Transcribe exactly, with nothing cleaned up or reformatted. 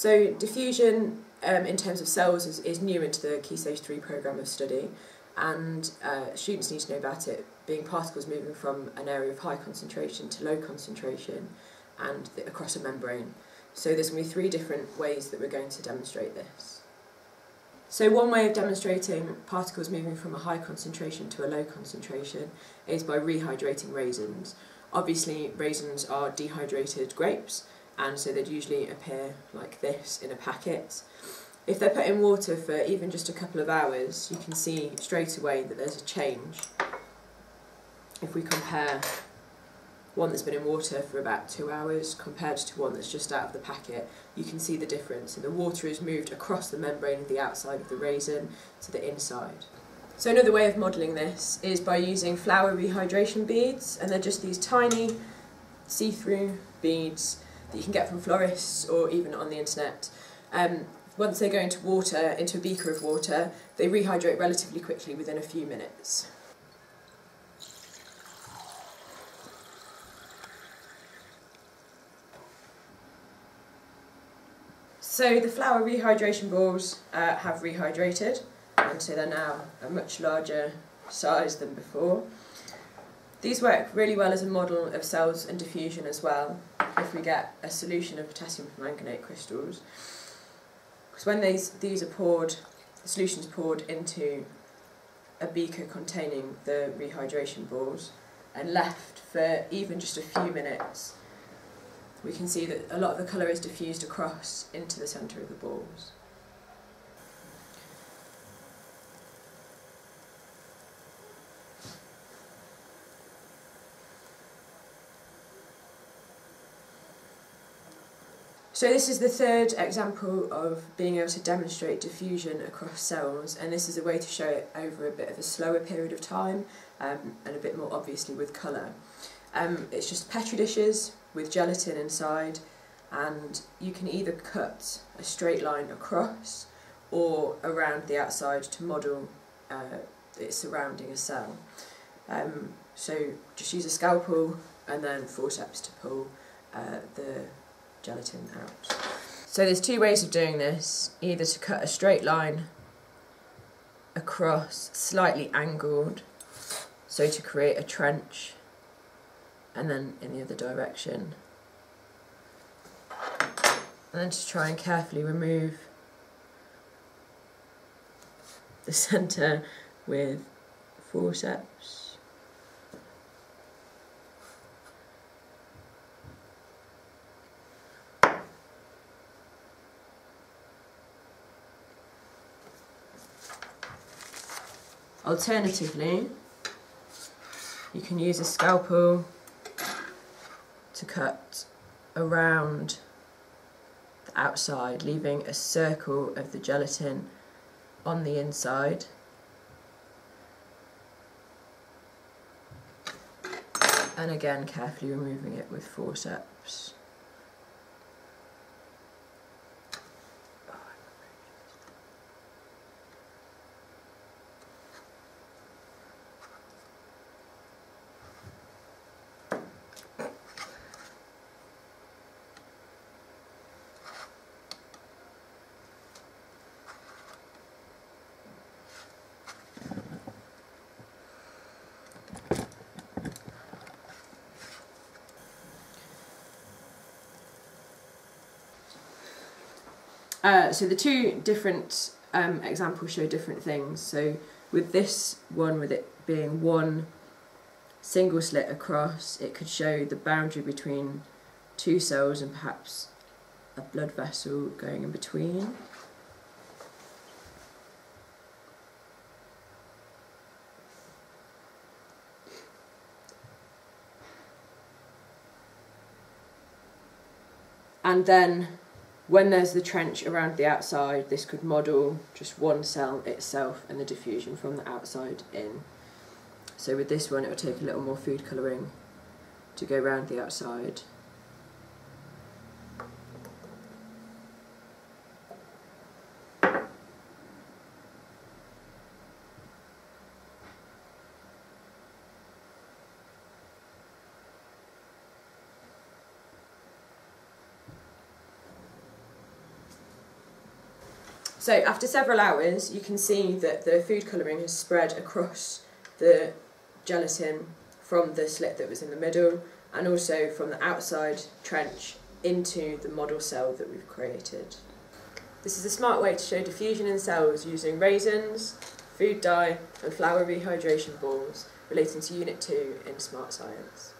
So diffusion um, in terms of cells is, is new into the Key Stage three programme of study, and uh, students need to know about it being particles moving from an area of high concentration to low concentration and the, across a membrane. So there's going to be three different ways that we're going to demonstrate this. So one way of demonstrating particles moving from a high concentration to a low concentration is by rehydrating raisins. Obviously raisins are dehydrated grapes, and so they'd usually appear like this in a packet. If they're put in water for even just a couple of hours, you can see straight away that there's a change. If we compare one that's been in water for about two hours compared to one that's just out of the packet, you can see the difference. So the water is moved across the membrane of the outside of the raisin to the inside. So another way of modelling this is by using flower rehydration beads, and they're just these tiny see-through beads that you can get from florists or even on the internet. Um, once they go into water, into a beaker of water, they rehydrate relatively quickly within a few minutes. So the flower rehydration balls uh, have rehydrated, and so they're now a much larger size than before. These work really well as a model of cells and diffusion as well, if we get a solution of potassium permanganate crystals. Because when these, these are poured, the solution is poured into a beaker containing the rehydration balls and left for even just a few minutes, we can see that a lot of the colour is diffused across into the centre of the balls. So this is the third example of being able to demonstrate diffusion across cells, and this is a way to show it over a bit of a slower period of time um, and a bit more obviously with colour. Um, it's just Petri dishes with gelatin inside, and you can either cut a straight line across or around the outside to model uh, it surrounding a cell. Um, so just use a scalpel and then forceps to pull uh, the gelatin out. So there's two ways of doing this, either to cut a straight line across, slightly angled, so to create a trench, and then in the other direction, and then to try and carefully remove the centre with forceps. Alternatively, you can use a scalpel to cut around the outside, leaving a circle of the gelatin on the inside. And again, carefully removing it with forceps. Uh, so the two different um, examples show different things. So with this one, with it being one single slit across, it could show the boundary between two cells and perhaps a blood vessel going in between. And then when there's the trench around the outside, this could model just one cell itself and the diffusion from the outside in. So with this one, it would take a little more food colouring to go around the outside. So after several hours, you can see that the food colouring has spread across the gelatin from the slit that was in the middle, and also from the outside trench into the model cell that we've created. This is a smart way to show diffusion in cells using raisins, food dye and flour rehydration balls relating to Unit two in Smart Science.